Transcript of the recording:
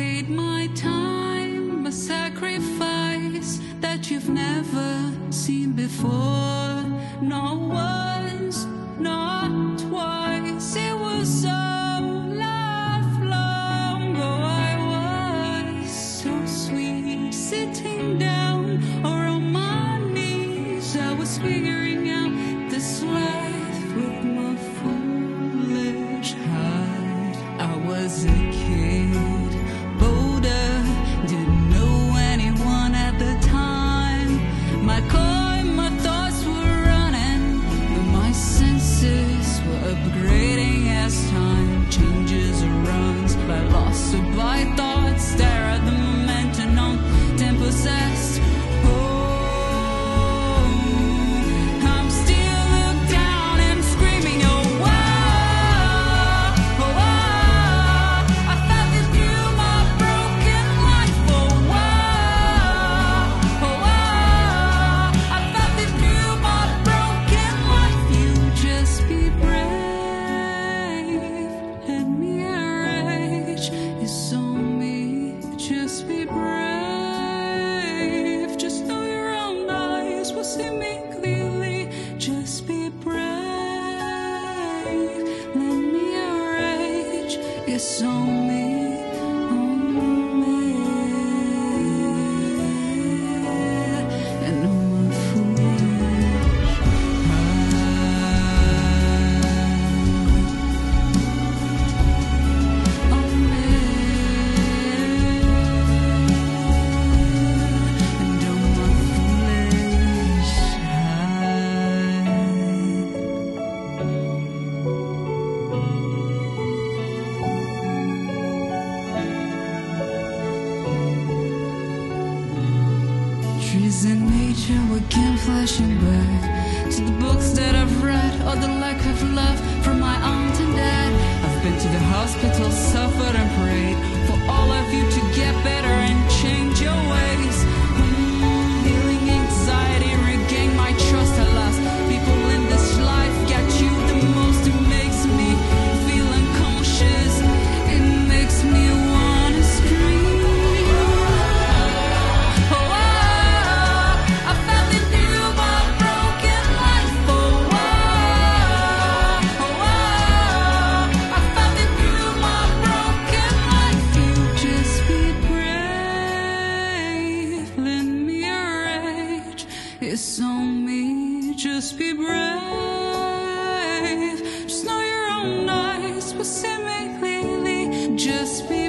paid my time, a sacrifice that you've never seen before. Not once, not twice, it was so lifelong. Oh, I was so sweet, sitting down or on my knees, I was figuring out this life with my foolish heart. I was a kid, by thoughts, stare at the moment and on then possessed. Oh, I'm still looked down and screaming, oh wow, oh wow. I thought that you my broken life, oh wow, oh wow. I thought that you my broken life. You just be brave, let me out. It's on me, just be brave. Just know your own eyes will see me clearly. Just be brave, let me rage. It's on me. Trees and nature were again flashing back to the books that I've read, or the lack of love from my aunt and dad. I've been to the hospital, suffered and prayed for all of you to get better and change your ways. Healing anxiety, regain my trust at last. People in this life get you the most. It makes me feel unconscious, it makes me wanna scream. It's on me, just be brave. Just know your own eyes will see me clearly. Just be